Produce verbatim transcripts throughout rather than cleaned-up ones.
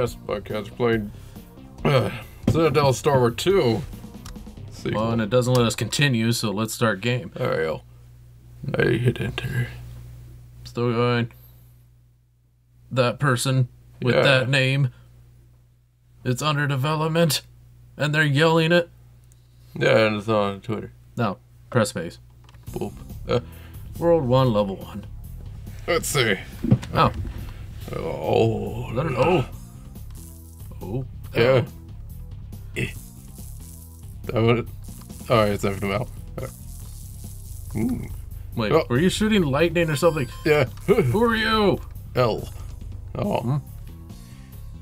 us Spudcats played uh, Citadel Stormer two. Sequel. Well, and it doesn't let us continue, so let's start game. All right, yo. I hit enter. Still going. That person with yeah. that name. It's under development, and they're yelling it. Yeah, and it's on Twitter. No, press space. Boop. Uh, World one, level one. Let's see. Oh. Oh. Is that an O? Oh. Yeah. Eh. That would. Alright, it's empty out. Wait, oh. were you shooting lightning or something? Yeah. Who are you? L. Oh. Hmm?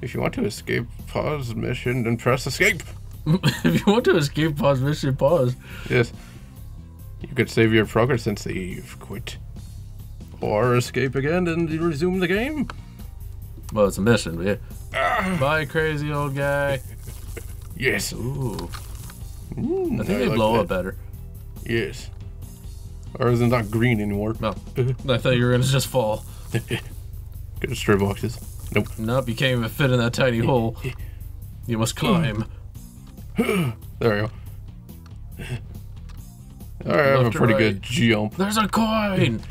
If you want to escape, pause mission and press escape. If you want to escape, pause mission, pause. Yes. You could save your progress and say you've quit. Or escape again and resume the game. Well, it's a mission, yeah. Ah. Bye, crazy old guy. Yes. Ooh. Ooh, I think I they like blow that. up better. Yes. Or is it not green anymore? No. I thought you were going to just fall. Good stray boxes. Nope. Nope, you can't even fit in that tiny hole. You must climb. There we go. Alright, I have a pretty right. good jump. There's a coin!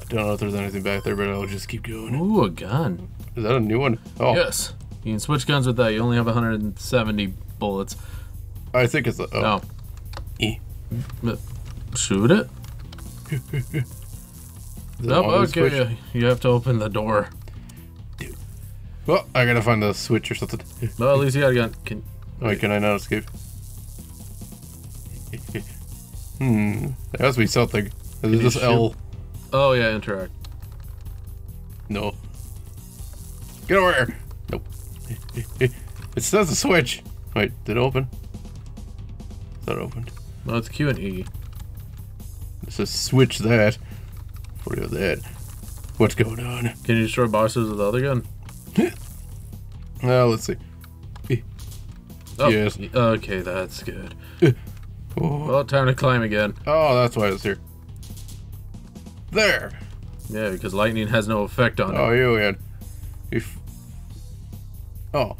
I don't know if there's anything back there, but I'll just keep going. Ooh, a gun. Is that a new one? Oh. Yes. You can switch guns with that. You only have one hundred seventy bullets. I think it's a... Oh. oh. E. Shoot it? Nope, okay. Switch? You have to open the door. Well, I gotta find the switch or something. Well, at least you got a gun. Can... Wait, Wait, can I not escape? Hmm. There has to be something. Is this L? Oh, yeah, interact. No. Get over here! Nope. It says the switch! Wait, did it open? Is that opened? No, it's Q and E. It says switch that. What is that? What's going on? Can you destroy boxes with the other gun? Well, let's see. Oh, yes. Okay, that's good. Oh. Well, time to climb again. Oh, that's why it's here. There! Yeah, because lightning has no effect on oh, it. Oh, you had. If... Oh.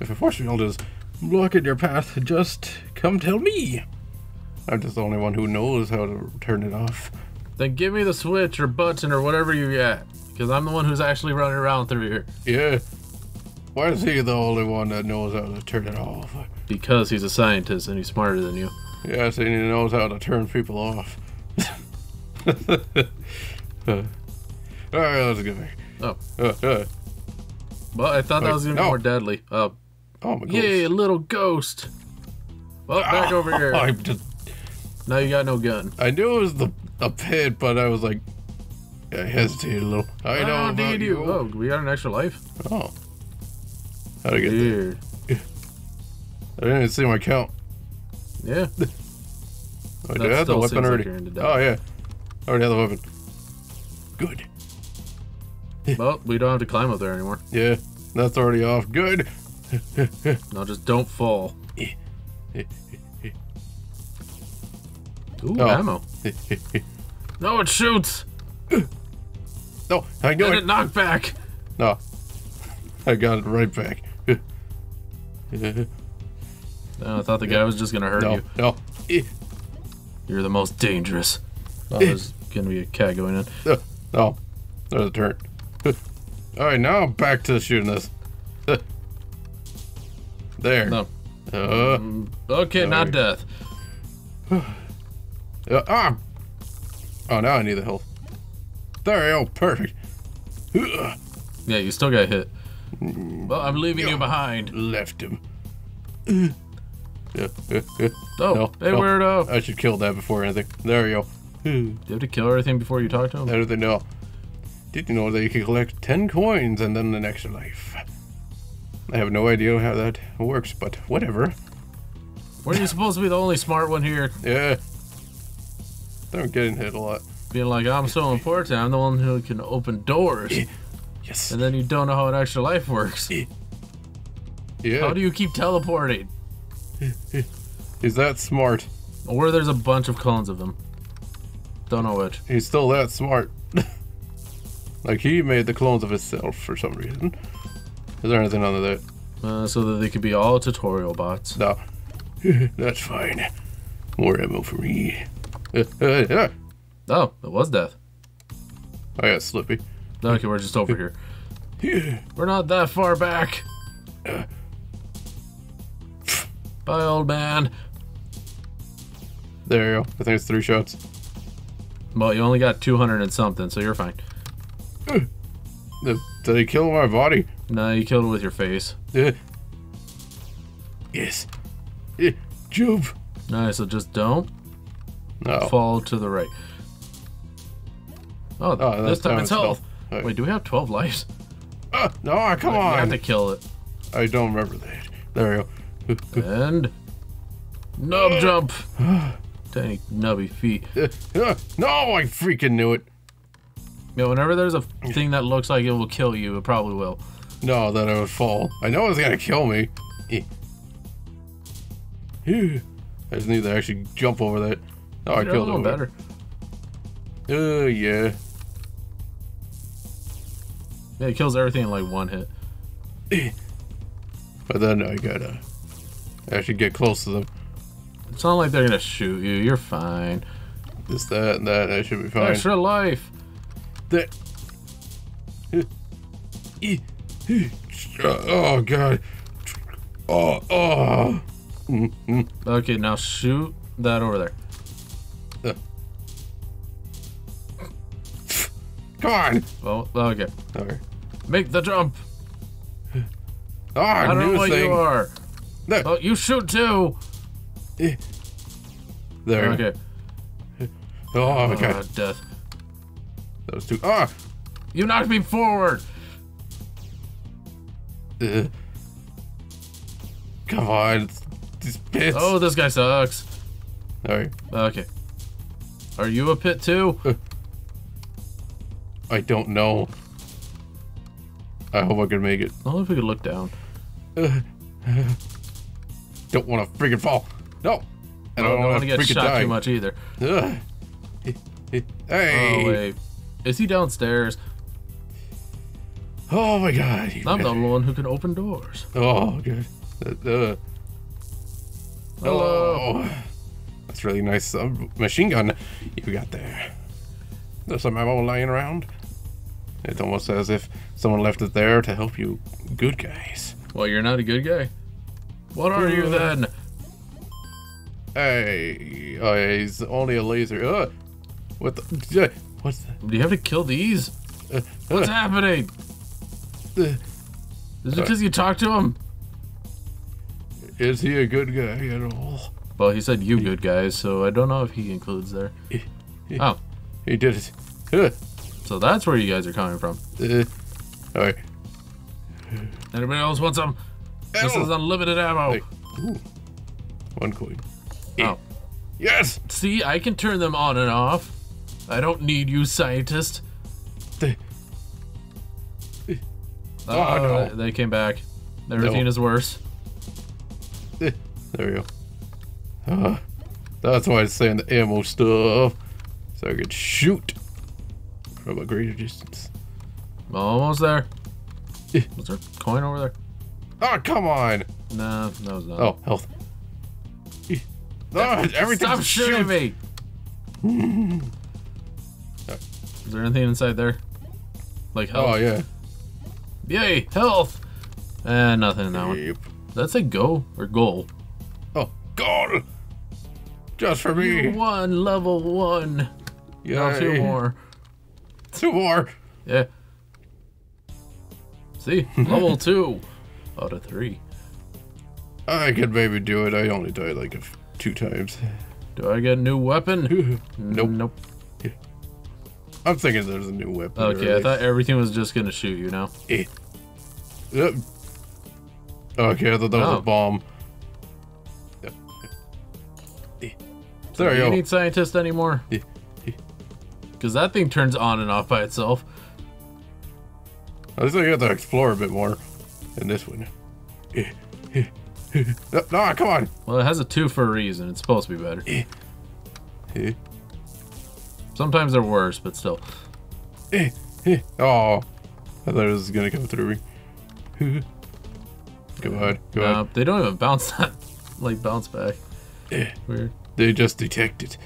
If a force field is blocking your path, just come tell me. I'm just the only one who knows how to turn it off. Then give me the switch or button or whatever you got, because I'm the one who's actually running around through here. Yeah. Why is he the only one that knows how to turn it off? Because he's a scientist and he's smarter than you. Yes, and he knows how to turn people off. uh, Alright, let's get back. Oh. Uh, uh. Well, I thought that was even no. more deadly. Uh, oh, my God. Yay, a little ghost. Well, back oh, over here. I'm just... Now you got no gun. I knew it was the a pit, but I was like, I hesitated a little. I know oh, about you. Oh, we got an extra life? Oh. How'd I get Weird. there? I didn't even see my count. Yeah. Oh, I do have the weapon already. Like oh, yeah. I already have the weapon. Good. Well, we don't have to climb up there anymore. Yeah, that's already off. Good. No, just don't fall. Ooh, oh. ammo. No, it shoots. No, I got it. it knocked back. No, I got it right back. No, I thought the guy was just going to hurt no, you. No, no. You're the most dangerous. Oh, there's going to be a cat going in. No, no. There's a turret. All right, now I'm back to shooting this. There. No. Uh, um, okay, no, not we... death. Uh, ah. Oh, now I need the health. There we go, perfect. Uh. Yeah, you still got hit. Well, I'm leaving yeah. you behind. Left him. Uh. Uh, uh, uh. Oh, no, hey, no. weirdo. I should kill that before anything. There we go. Do you have to kill everything before you talk to him? Everything, no. Did you know that you can collect ten coins and then an extra life? I have no idea how that works, but whatever. Were you supposed to be the only smart one here? Yeah. I'm getting hit a lot. Being like, I'm so important, I'm the one who can open doors. Yes. And then you don't know how an extra life works. Yeah. How do you keep teleporting? Is that smart? Or there's a bunch of clones of them. Don't know which. He's still that smart. Like, he made the clones of himself for some reason. Is there anything under there? Uh, so that they could be all tutorial bots. No. That's fine. More ammo for me. Oh, it was death. I got slippy. Okay, we're just over here. We're not that far back. Uh, Bye, old man. There you go. I think it's three shots. Well, you only got two hundred and something, so you're fine. Uh, did, did he kill my body? No, you killed it with your face. Uh, yes. Uh, Jump. Nice, so just don't no. fall to the right. Oh, oh this time, time it's health. Right. Wait, do we have twelve lives? Uh, no, come Wait, on. You have to kill it. I don't remember that. There we go. And nub uh, jump. Tiny nubby feet. Uh, uh, no, I freaking knew it. Yeah, whenever there's a thing that looks like it will kill you, it probably will. No, that I would fall. I know it was gonna kill me. Eh. I just need to actually jump over that. Oh, I killed it. Better. Oh uh, yeah. Yeah, it kills everything in like one hit. Eh. But then I gotta actually get close to them. It's not like they're gonna shoot you. You're fine. Just that and that. I should be fine. Extra life. That. Oh god. Oh oh. Mm-hmm. Okay, now shoot that over there. Uh. Come on. Oh, okay. Okay. Make the jump. Oh, I don't know what you are. No. Oh, you shoot too. There. Okay. Oh, oh god. Death. That was too. Ah! You knocked me forward. Uh. Come on. These pits. Oh, this guy sucks. All right. Okay. Are you a pit too? Uh. I don't know. I hope I can make it. I don't know if we could look down. Uh, uh, don't want to freaking fall. No. I don't, don't want to get shot die. too much either. Uh, hey. Oh, wait. Is he downstairs? Oh, my God. I'm the only one who can open doors. Oh, good. Uh, hello. That's really nice. Uh, machine gun you got there. There's some ammo lying around. It's almost as if someone left it there to help you good guys. Well, you're not a good guy. What are you then? Hey, oh, yeah, he's only a laser. Uh, what the? Uh, what's that? Do you have to kill these? Uh, what's uh, happening? Uh, Is it because uh, you talked to him? Is he a good guy at all? Well, he said you good guys, so I don't know if he includes there. Oh. He did it. Uh. So that's where you guys are coming from. Uh, all right. Anybody else want some? Ow. This is unlimited ammo. Hey. Ooh. One coin. Oh. Yes. See, I can turn them on and off. I don't need you, scientist. They... Oh, uh, no. They came back. Their no. routine is worse. There we go. Uh, that's why it's saying the ammo stuff. So I could shoot. From a greater distance. Almost there. Yeah. Was there a coin over there? Oh, come on! Nah, that was not. Oh, health. Yeah. Oh, everything. Stop shooting me! Is there anything inside there? Like health? Oh, yeah. Yay, health! And eh, nothing in that one. Yep. Did that say go or goal? Oh, goal! Just for me! You won level one. Yeah. Two more. Two more. Yeah. See, level two out of three. I could maybe do it. I only died like a two times. Do I get a new weapon? Nope. Nope. Yeah. I'm thinking there's a new weapon. Okay, already. I thought everything was just gonna shoot you now. Eh. Yep. Okay, I thought that oh. was a bomb. Yep. Eh. So there you go. Do you need scientists anymore? Yeah. Because that thing turns on and off by itself. At least I got to explore a bit more in this one. No, no, come on. Well, it has a two for a reason. It's supposed to be better. Sometimes they're worse, but still. Oh, I thought it was going to come through me. Good, good. No, they don't even bounce that, like bounce back. Yeah. Weird. They just detect it.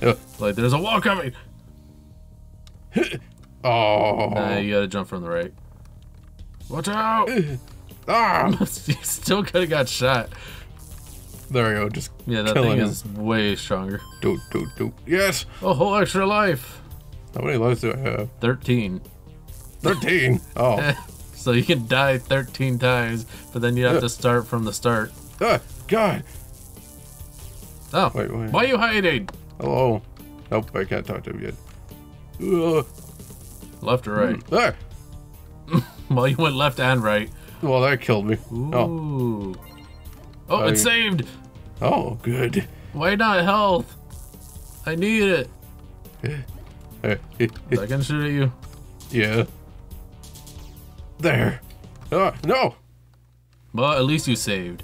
Uh. Like there's a wall coming. Oh. Nah, you gotta jump from the right. Watch out! Ah! Still could have got shot. There we go. Just yeah, that thing him. is way stronger. Do do do. Yes. A whole extra life. How many lives do I have? Thirteen. Thirteen. Oh. So you can die thirteen times, but then you have uh. to start from the start. Ah, God. Oh. Wait, wait. Why are you hiding? Hello. Nope, I can't talk to him yet. Ugh. Left or right? Ah. Well, you went left and right. Well, that killed me. Ooh. Oh. Oh, I... it's saved. Oh, good. Why not health? I need it. I can shoot at you. Yeah. There. Oh, no. Well, at least you saved.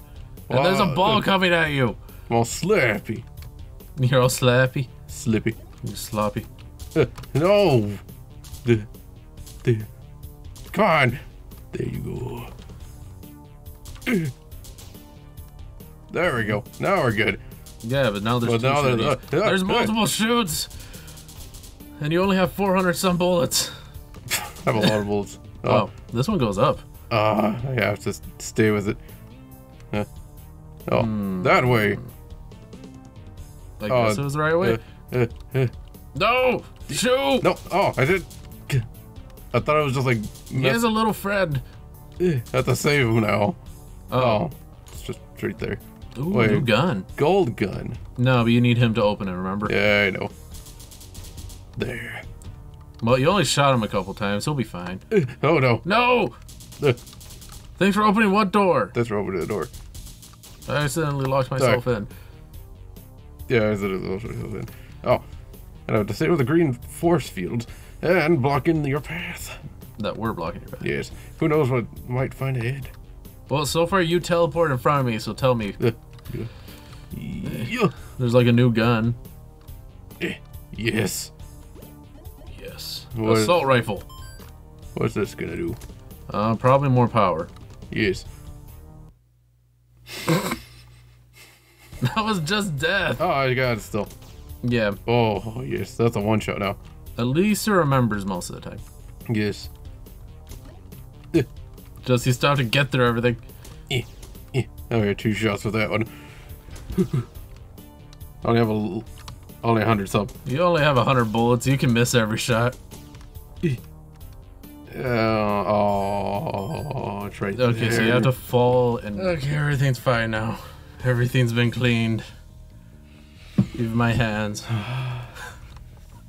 And wow. There's a ball coming at you. I'm all slappy. You're all slappy? Slippy. You're sloppy. Uh, no. The, the. Come on. There you go. There we go. Now we're good. Yeah, but now there's, but now there's, uh, yeah, there's multiple uh, shoots. And you only have four hundred some bullets. I have a lot of bullets. Oh, wow, this one goes up. Uh, I have to stay with it. Huh. Oh, mm. that way. I oh, guess it was the right way. Uh, uh, uh. No! Shoot! No, oh, I did. I thought it was just like... He has a little friend. I have to save him now. Oh. oh. It's just right there. Ooh, Wait, new gun. Gold gun. No, but you need him to open it, remember? Yeah, I know. There. Well, you only shot him a couple times. He'll be fine. Oh, no. No! Uh, Thanks for opening what door? Thanks for opening the door. I accidentally locked myself Sorry. in. Yeah, I accidentally locked myself in. Oh. And I have to stay with the green force field and blocking your path. That we're blocking your path. Yes. Who knows what might find ahead. Well, so far you teleport in front of me, so tell me. Uh, yeah. Yeah. There's like a new gun. Yes. Yes. What Assault is, rifle. What's this gonna do? Uh, probably more power. Yes. That was just death. Oh, I got it still. Yeah. Oh, yes. That's a one shot now. At least he remembers most of the time. Yes. Eh. Just he stopped to get through everything. Eh. Eh. I got two shots with that one. I only have a little, only a hundred something. You only have a hundred bullets. You can miss every shot. Eh. Uh, oh, it's right okay, there. So you have to fall and... Okay, everything's fine now. Everything's been cleaned. Even my hands.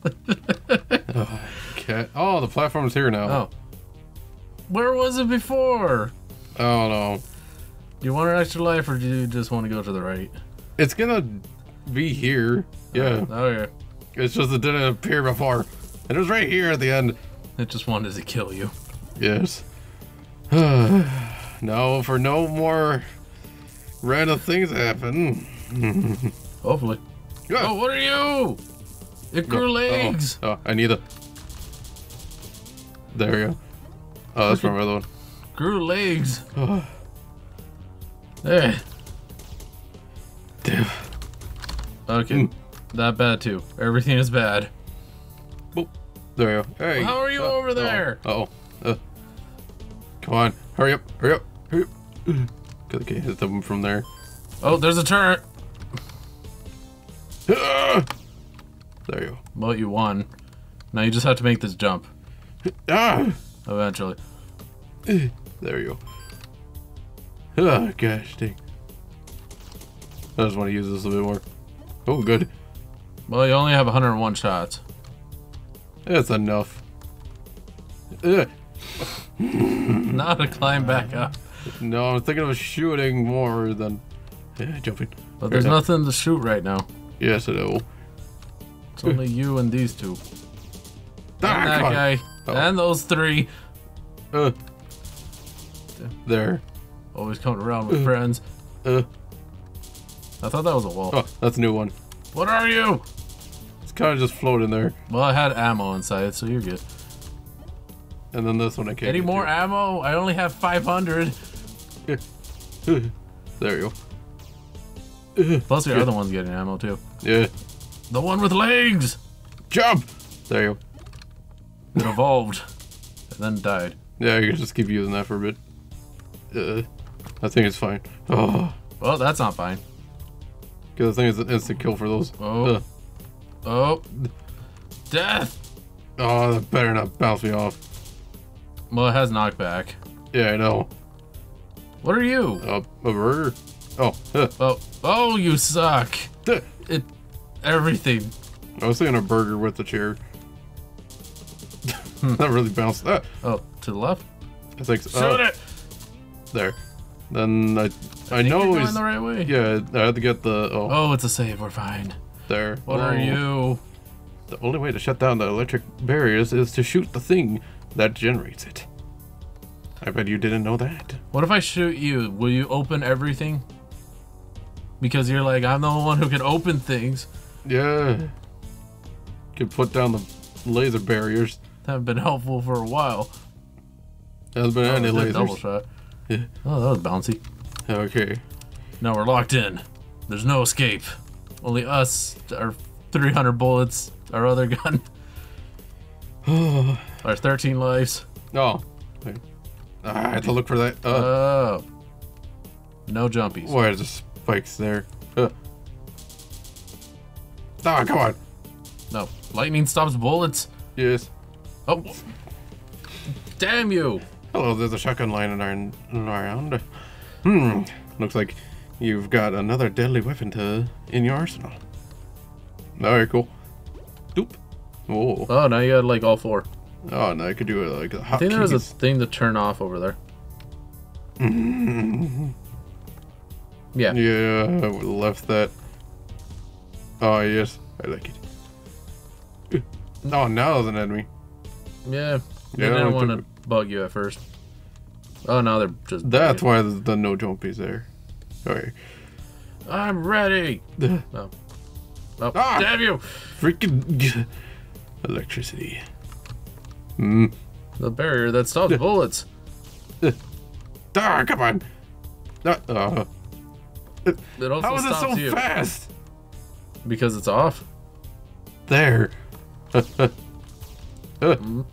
Oh, cat. Oh, the platform's here now. Oh. Where was it before? Oh no. Do you want an extra life or do you just want to go to the right? It's gonna be here. Yeah. Oh, okay. It's just it didn't appear before. It was right here at the end. It just wanted to kill you. Yes. No, for no more random things happen. Hopefully. Yeah. Oh, what are you? It grew no. legs. Oh. oh, I need a. There we go. Oh, that's from my other one. Grew legs. Oh. There. Damn. Okay. Mm. That bad too. Everything is bad. Oh, there we go. Hey. Well, how are you uh, over there? Uh oh. Uh, come on. Hurry up. Hurry up. Hurry up. Because I can't hit them from there. Oh, there's a turret. There you go. Well, you won. Now you just have to make this jump. Ah! Eventually. There you go. Oh, gosh, dang. I just want to use this a bit more. Oh, good. Well, you only have one hundred and one shots. That's enough. Not to climb back up. No, I'm thinking of shooting more than jumping. But there's nothing to shoot right now. Yes, I know. It's only you and these two. Ah, and that guy. Oh. And those three. Uh, there. Always coming around with uh, friends. Uh, I thought that was a wall. Oh, that's a new one. What are you? It's kind of just floating there. Well, I had ammo inside, so you're good. And then this one I can't Any get more to. ammo? I only have five hundred. There you go. Plus the yeah. other one's getting ammo too. Yeah. The one with legs! Jump! There you go. It evolved. And then died. Yeah, you can just keep using that for a bit. Uh, I think it's fine. Oh. Well, that's not fine. Because I think it's an instant kill for those. Oh. Uh. Oh. Death! Oh, that better not bounce me off. Well, it has knockback. Yeah, I know. What are you? Uh, a murderer. Oh. Huh. Oh. Oh, you suck. Huh. It. Everything. I was thinking a burger with the chair. That really bounced. Ah. Oh, to the left? I think so. Shoot oh. it! There. Then I. I, I know you're going the right way. Yeah, I had to get the. Oh. Oh, it's a save. We're fine. There. What oh. are you? The only way to shut down the electric barriers is to shoot the thing that generates it. I bet you didn't know that. What if I shoot you? Will you open everything? Because you're like, I'm the only one who can open things. Yeah. Could put down the laser barriers. That have been helpful for a while. Hasn't been oh, any lasers. Double shot. Yeah. Oh, that was bouncy. Okay. Now we're locked in. There's no escape. Only us, our three hundred bullets, our other gun. Our thirteen lives. Oh. Okay. Ah, I had to look for that. Oh. Uh. Uh, no jumpies. Why are the spikes there? Uh. Ah, come on. No. Lightning stops bullets. Yes. Oh. Damn you. Hello, there's a shotgun line in our, in our round. Hmm. Looks like you've got another deadly weapon to in your arsenal. Alright, cool. Doop. Oh. Oh, now you got like all four. Oh, now I could do it like a hot I think there was a thing to turn off over there. Mm-hmm. Yeah. Yeah, I would have left that. Oh, yes. I like it. Oh, now it's an enemy. Yeah. Yeah. I didn't want to bug you at first. Oh, now they're just. That's why the, the no jumpies there. Okay. I'm ready. No. Oh. Oh, ah! Damn you! Freaking electricity. Mm. The barrier that stops uh. bullets. Uh. Ah, come on! Uh. Uh. It also How is it so you. fast? Because it's off. There. uh. mm.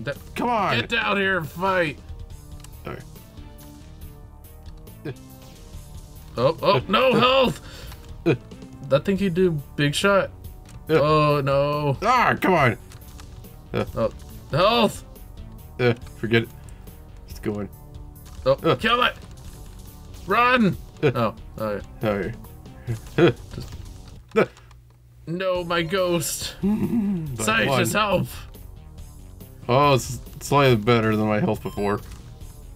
That, Come on! Get down here and fight! Sorry. Oh, oh, no health! I think you do big shot. Uh, oh, no. Ah, come on! Uh, oh, health! Uh, forget it. It's going. Oh, uh, kill it! Run! Uh, oh, okay. Right. Uh, just... uh, no, my ghost! Sight, just help! Oh, it's slightly better than my health before.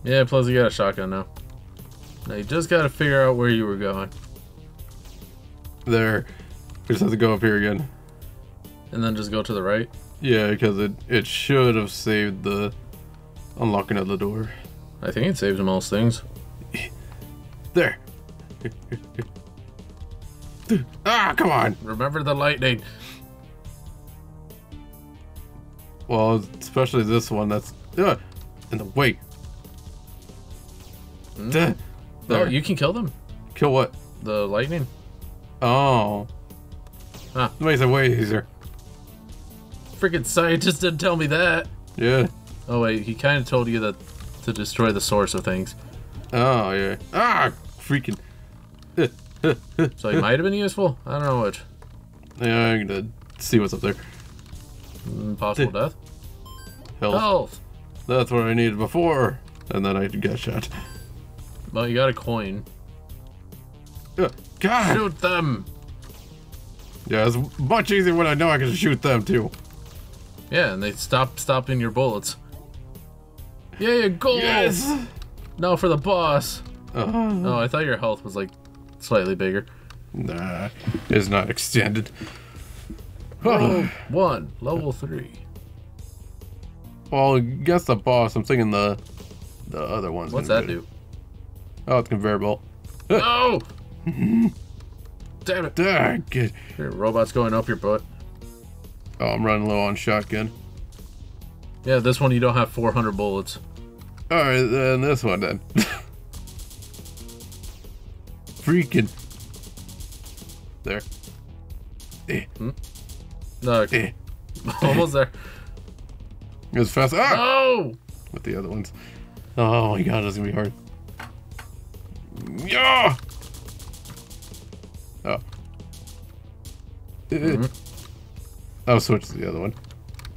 Yeah, plus you got a shotgun now. Now you just gotta figure out where you were going. There. We just have to go up here again. And then just go to the right? Yeah, because it, it should have saved the unlocking of the door. I think it saves most things. There. Ah, come on! Remember the lightning. Well, especially this one that's uh, in the way. Mm. Oh, you can kill them. Kill what? The lightning. Oh. Huh. It makes it way easier. Freaking scientist didn't tell me that. Yeah. Oh, wait. He kind of told you that to destroy the source of things. Oh, yeah. Ah, freaking. So it might have been useful. I don't know which. Yeah, I'm going to see what's up there. Impossible death? Health. Health! That's what I needed before, and then I got shot. Well, you got a coin. Uh, God! Shoot them! Yeah, it's much easier when I know I can shoot them, too. Yeah, and they stop stopping your bullets. Yeah, yeah, gold! Yes! No, for the boss. Oh, uh -huh. Oh, I thought your health was, like, slightly bigger. Nah, it's not extended. Level one, level three. Well, I guess the boss. I'm thinking the the other ones. What's that do? Oh, it's conveyor belt. No! Damn it! Ah, good. Your robot's going up your butt. Oh, I'm running low on shotgun. Yeah, this one you don't have four hundred bullets. Alright, then this one then. Freaking. There. Eh. Hmm? No. Eh. Almost there. It was fast. Ah! No! With the other ones. Oh my god, that's gonna be hard. Yeah! Oh. Mm-hmm. I'll switch to the other one.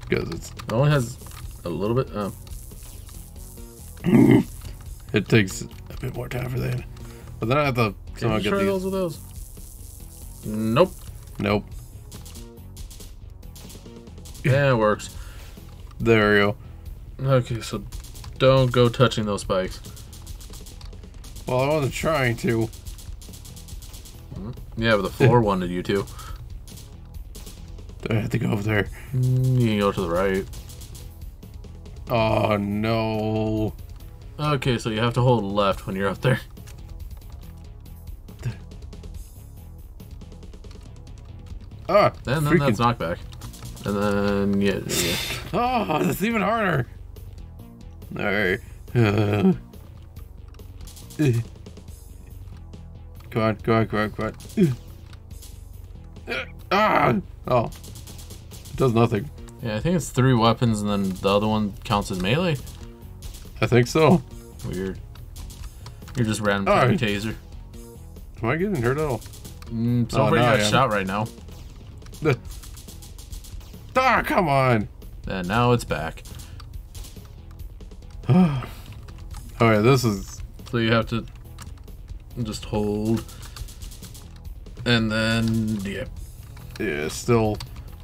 Because it's. It only has a little bit. Oh. It takes a bit more time for that. But then I have to somehow get try these. Those with those. Nope. Nope. Yeah, it works. There we go. Okay, so don't go touching those spikes. Well, I wasn't trying to. Yeah, but the floor wanted you to. I have to go over there. You can go to the right. Oh, no. Okay, so you have to hold left when you're up there. Ah, and then freaking. That's knockback. And then, yeah. yeah. Oh, that's even harder. All right. Uh. Come on, come on, come on, come on. Ah! Oh. It does nothing. Yeah, I think it's three weapons and then the other one counts as melee. I think so. Weird. You're just randomly right. taser. Am I getting hurt at all? Mm, somebody oh, no, got yeah. shot right now. Ah, come on. And now it's back. Alright, this is... So you have to just hold. And then... Yeah. Yeah, still...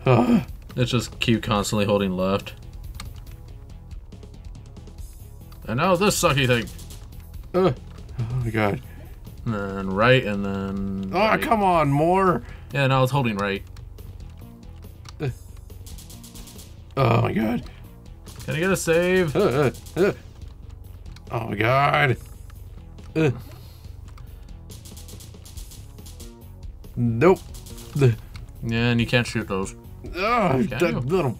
Let's just keep constantly holding left. And now this sucky thing. Uh, oh my god. And then right, and then. Oh, right. Come on, more. Yeah, now it's holding right. Uh, oh my god. Can I get a save? Uh, uh, uh. Oh my god. Uh. Nope. Yeah, and you can't shoot those. Oh, that little...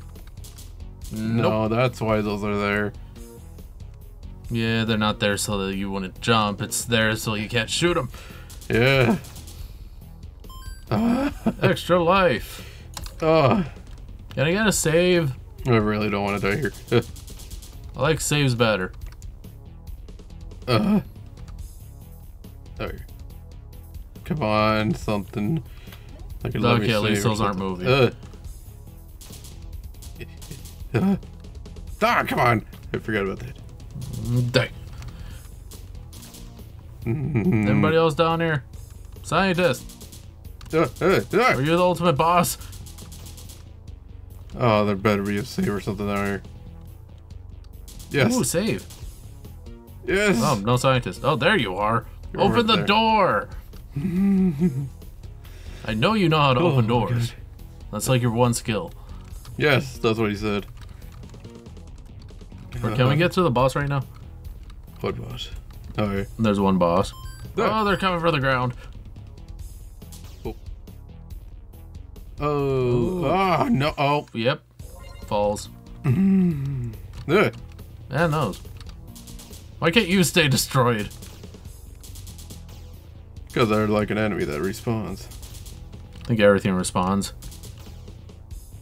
No, nope. That's why those are there. Yeah, they're not there so that you want to jump. It's there so you can't shoot them. Yeah. Extra life. Oh. Can I get a save? I really don't want to die here. I like saves better. Uh. Oh. Come on, something. Like a okay, at least those aren't moving. Uh. Uh, ah, come on! I forgot about that. Dang. Mm-hmm. Everybody else down here? Scientist! Uh, uh, uh. Are you the ultimate boss? Oh, there better be a save or something down here. Yes. Ooh, save. Yes! Oh, no scientist. Oh, there you are. You're open right the there. Door! I know you know how to oh, open doors. God. That's like your one skill. Yes, that's what he said. Or can we get to the boss right now? What boss? Okay. There's one boss. There. Oh, they're coming for the ground. Oh. Oh. Oh, no. Oh. Yep. Falls. Mm-hmm. Yeah. Man, those. Why can't you stay destroyed? Because they're like an enemy that respawns. I think everything respawns.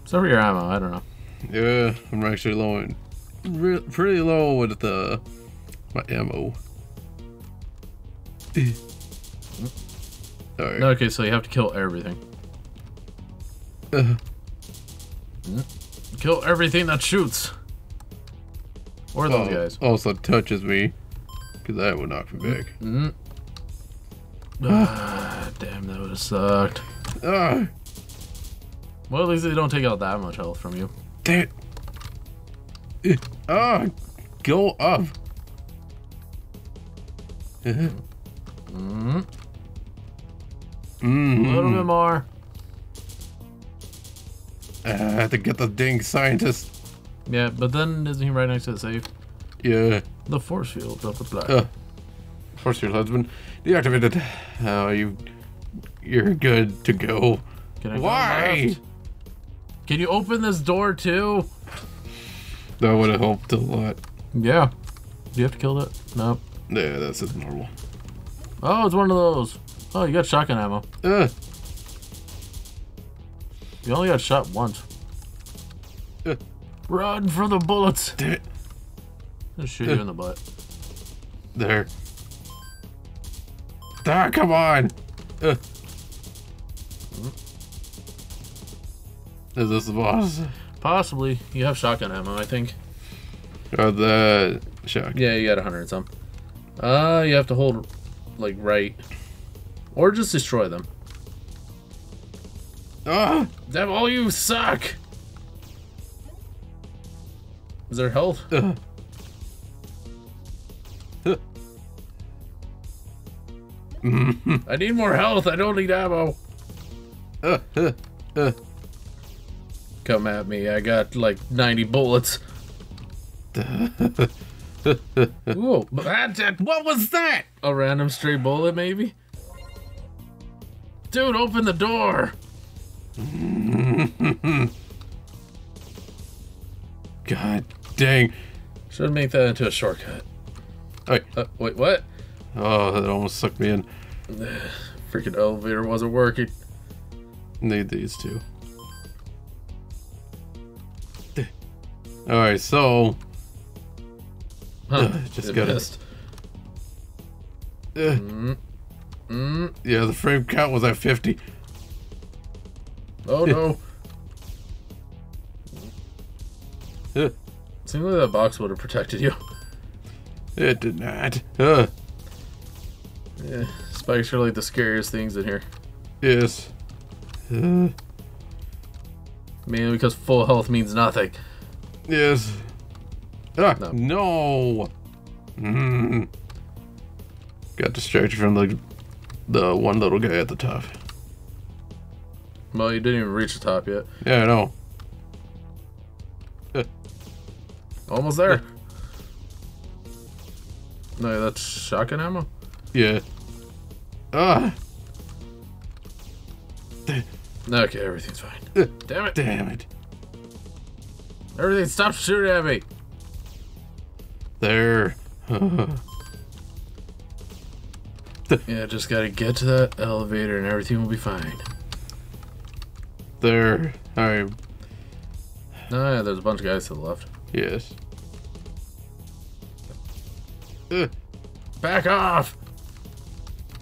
Except for your ammo, I don't know. Yeah, I'm actually low in. Re pretty low with the my ammo. All right. Okay, so you have to kill everything. Uh, kill everything that shoots. Or those oh, guys. Also touches me, because that would knock me back. Mm-hmm. ah, damn, that would have sucked. Ah. Well, at least they don't take out that much health from you. Damn it. Ah, uh, go up. Mm. Mm. Mm. A little bit more. Uh, I have to get the dang scientist. Yeah, but then isn't he right next to the safe? Yeah. The force field. Blah, blah, blah. Uh, force field has been deactivated. Oh, you, you're good to go. Can I Why? Go left? Can you open this door too? That would have helped a lot. Yeah. Do you have to kill that? Nope. Yeah, that's just normal. Oh, it's one of those. Oh, you got shotgun ammo. Ugh. You only got shot once. Ugh. Run for the bullets. Damn it. I'll shoot Ugh. you in the butt. There. Ah, come on. Ugh. Is this the boss? Possibly. You have shotgun ammo, I think. Or the shotgun. Yeah, you got a hundred and some. Uh, you have to hold, like, right. Or just destroy them. Ah! Damn, all you suck! Is there health? Uh. Uh. I need more health, I don't need ammo. Uh, uh, uh. Come at me, I got like ninety bullets. Whoa, what was that? A random stray bullet, maybe? Dude, open the door! God dang. Should make that into a shortcut. Alright. Uh, wait, what? Oh, that almost sucked me in. Freaking elevator wasn't working. Need these two. Alright, so. Huh, uh, just got missed. Uh, mm. Mm. Yeah, the frame count was at fifty. Oh no. Uh, Seems like that box would have protected you. It did not. Uh. Yeah, spikes are like the scariest things in here. Yes. Uh. Mainly because full health means nothing. Yes. Ah, no. no. Mm. Got distracted from the the one little guy at the top. Well, you didn't even reach the top yet. Yeah, I know. Uh. Almost there. Uh. No, that's shotgun ammo? Yeah. Ah. Okay, everything's fine. Uh. Damn it. Damn it. Everything, stop shooting at me! There. Yeah, just gotta get to that elevator and everything will be fine. There. Alright. Oh, yeah, there's a bunch of guys to the left. Yes. Uh. Back off!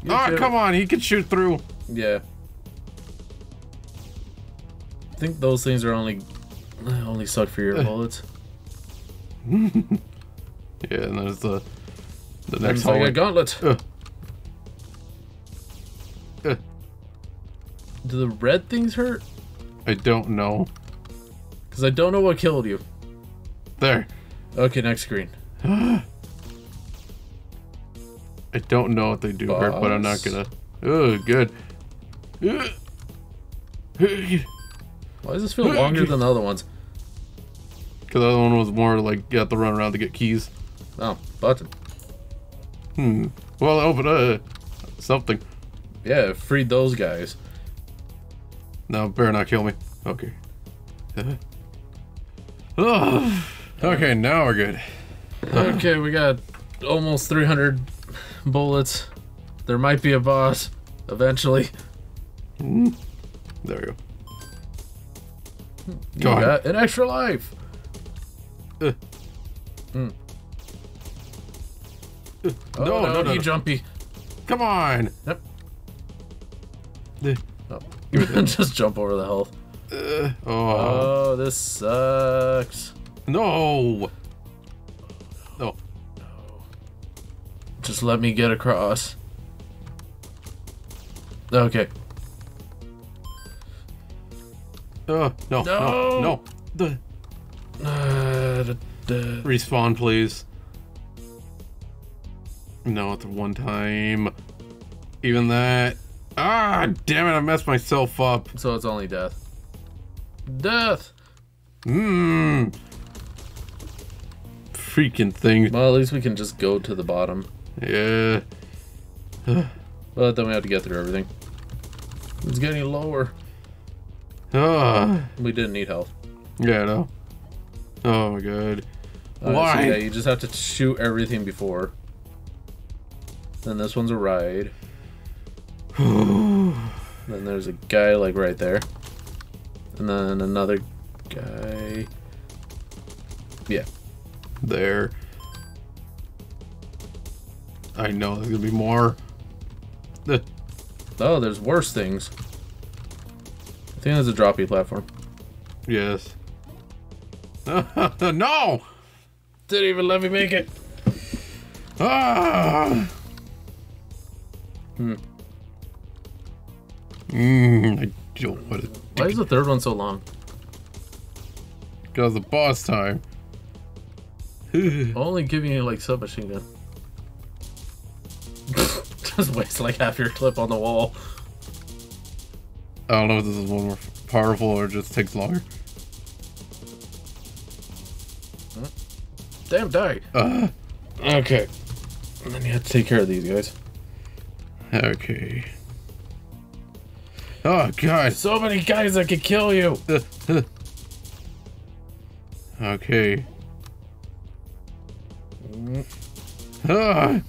You oh, come on, he can shoot through. Yeah. I think those things are only... I only suck for your bullets. Yeah, and there's the the next hallway. Like a gauntlet. Uh. Uh. Do the red things hurt? I don't know. Because I don't know what killed you. There. Okay, next screen. I don't know what they do Boss. hurt, but I'm not gonna. Oh, good. Why does this feel longer than the other ones? Because the other one was more like you have to run around to get keys. Oh, button. Hmm. Well, I opened uh, something. Yeah, freed those guys. No, better not kill me. Okay. Oh, okay, now we're good. Okay, we got almost three hundred bullets. There might be a boss eventually. There we go. You Go got on. an extra life. Uh. Mm. Uh, oh, no, no, no, no, you no. jumpy. Come on. Yep. Uh. Oh. Just jump over the health. Uh. Oh. oh, this sucks. No. No. No. Just let me get across. Okay. Uh, no, no, no, no. Uh, da, da. Respawn, please. No, it's one time. Even that. Ah, damn it, I messed myself up. So it's only death. Death! Mmm. Freaking thing. Well, at least we can just go to the bottom. Yeah. But then we have to get through everything. It's getting lower. Uh, we didn't need health. Yeah, no. Oh, good. Uh, Why? So yeah, you just have to shoot everything before. Then this one's a ride. Then there's a guy, like, right there. And then another guy... Yeah. There. I know there's gonna be more. Oh, there's worse things. I think there's a droppy platform. Yes. No! Didn't even let me make it. Ah! Hmm. Mmm, I don't want to. Why is the third one so long? Because the boss time. Only giving you like submachine gun. Just waste like half your clip on the wall. I don't know if this is one more powerful or just takes longer. Damn, die. Uh, okay. And then you have to take care of these guys. Okay. Oh, God. So many guys that could kill you. Uh, uh. Okay. Mm. Ah.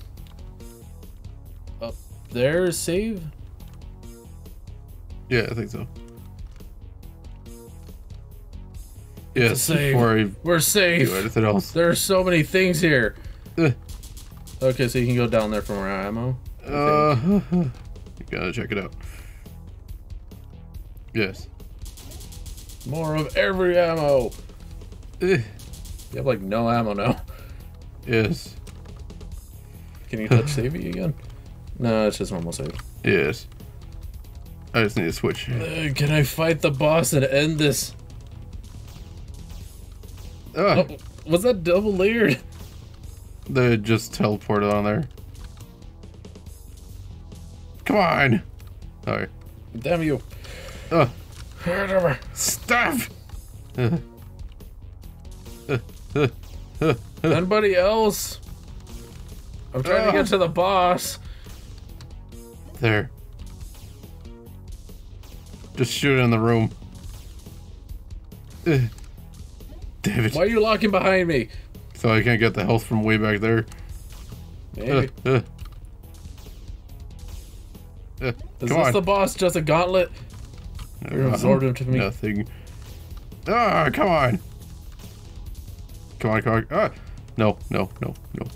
Up there, save? Yeah, I think so. Yes, save. I We're safe. Do anything else. There are so many things here. Uh, okay, so you can go down there from where I am. Uh, you gotta check it out. Yes. More of every ammo. Uh, you have like no ammo now. Yes. Can you touch save it again? No, it's just normal save. Yes. I just need to switch. Uh, can I fight the boss and end this? Uh, oh, was that double layered? They just teleported on there. Come on! Alright. Damn you. Uh, Stop! Uh, uh, uh, uh, Anybody else? I'm trying uh, to get to the boss. There. Just shoot it in the room. Uh. David. Why are you locking behind me? So I can't get the health from way back there. Maybe. Uh, uh. Uh, Is this on. The boss just a gauntlet? No, you're absorbed into me. Nothing. Ah, come on. Come on, come on. Ah. No, no, no, no.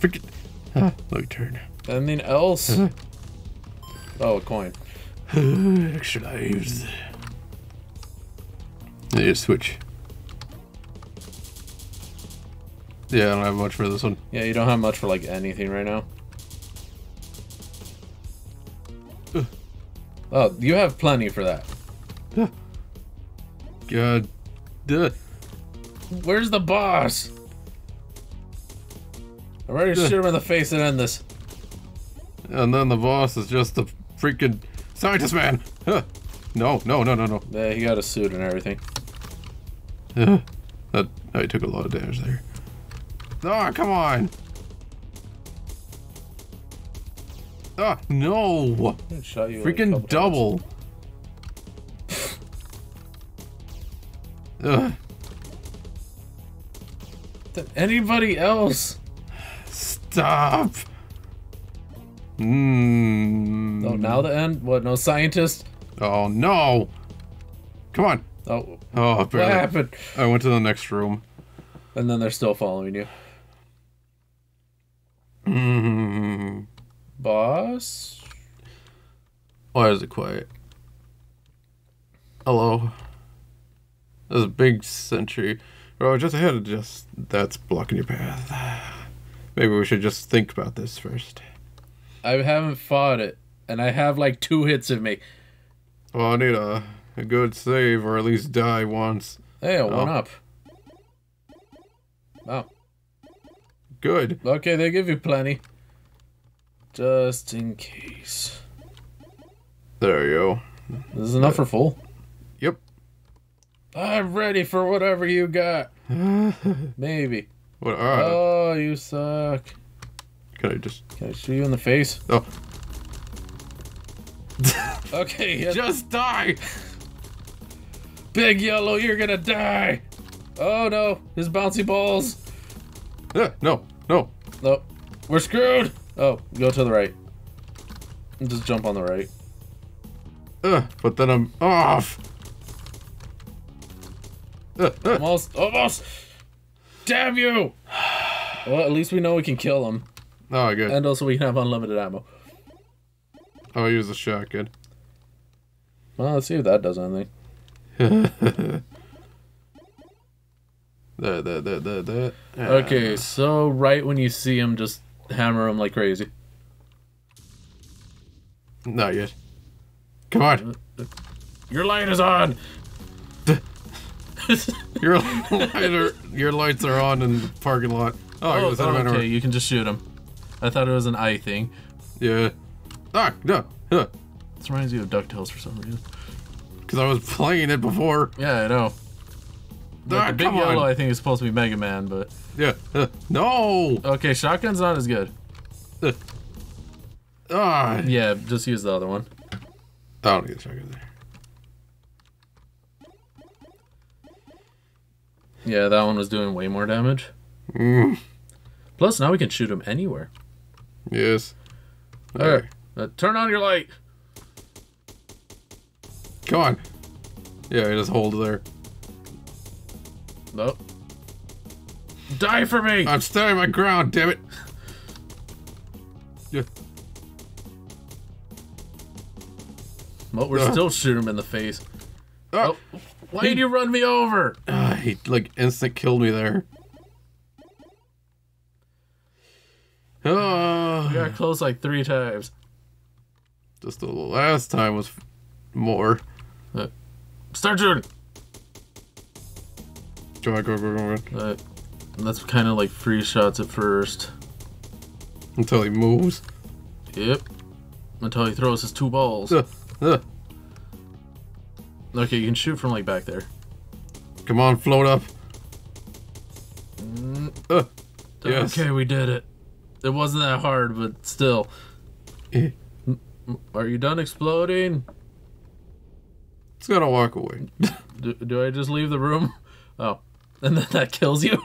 Freaking. Ah, look, turn. Anything else? Uh. Oh, a coin. Extra lives. I need to switch. Yeah, I don't have much for this one. Yeah, you don't have much for, like, anything right now. Uh, oh, you have plenty for that. Uh, God. Uh, Where's the boss? I'm ready to uh, shoot him in the face and end this. And then the boss is just the freaking scientist man. Uh, no, no, no, no, no. Yeah, he got a suit and everything. Uh, that, I took a lot of damage there. Ah, oh, come on! Ah, oh, no! Shot you freaking like double! Ugh. Did anybody else? Stop! Mmm. Oh, now the end? What, no scientist? Oh, no! Come on! Oh, oh barely. What happened? I went to the next room. And then they're still following you. Mm-hmm. Boss? Why is it quiet? Hello. There's a big sentry. Oh, just ahead. Just that's blocking your path. Maybe we should just think about this first. I haven't fought it, and I have like two hits of me. Well, I need a, a good save, or at least die once. Hey, oh. One up. Oh. Good. Okay, they give you plenty. Just in case. There you go. This is enough for full. Yep. I'm ready for whatever you got. Maybe. What? Uh, oh, you suck. Can I just... Can I shoot you in the face? Oh. Okay. Just die! Big Yellow, you're gonna die! Oh no, his bouncy balls. Uh, no, no, no. We're screwed. Oh, go to the right. Just jump on the right. Uh, but then I'm off. Uh, uh. Almost, almost. Damn you. Well, at least we know we can kill him. Oh, good. And also we can have unlimited ammo. Oh, I use the shotgun. Well, let's see if that does anything. That, that, that, that, that. Ah. Okay, so right when you see him, just hammer him like crazy. Not yet. Come on. Your light is on! your, light are, your lights are on in the parking lot. Oh, oh, oh okay, over. You can just shoot him. I thought it was an eye thing. Yeah. Ah, no. Huh. This reminds me of DuckTales for some reason. Because I was playing it before. Yeah, I know. Like ah, the big yellow, on. I think, is supposed to be Mega Man, but... Yeah. Uh, no! Okay, shotgun's not as good. Uh. Ah. Yeah, just use the other one. I don't need a shotgun there. Yeah, that one was doing way more damage. Mm. Plus, now we can shoot him anywhere. Yes. All right. Uh, turn on your light. Come on. Yeah, just hold it there. Nope. Die for me! I'm standing my ground, damn it! Yeah. Well, we're uh. still shooting him in the face. Uh. Oh, why he, did you run me over? Uh, he like instant killed me there. Uh. We got close like three times. Just the last time was more. Uh. Start shooting. Go, go, go, go, go. Uh, that's kind of like free shots at first. Until he moves. Yep. Until he throws his two balls. Uh, uh. Okay, you can shoot from like back there. Come on, float up. Mm. Uh, yes. Okay, we did it. It wasn't that hard, but still. Eh. Are you done exploding? It's gotta walk away. do, do I just leave the room? Oh. And then that kills you?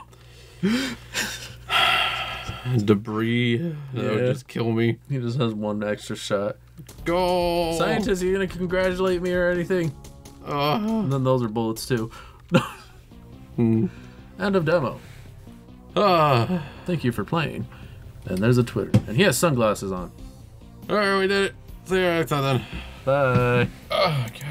Debris. That yeah. would just kill me. He just has one extra shot. Go! Scientist, are you gonna congratulate me or anything? Uh, and then those are bullets too. hmm. End of demo. Uh, Thank you for playing. And there's a Twitter. And he has sunglasses on. Alright, we did it. See you next time then. Bye. Uh, okay.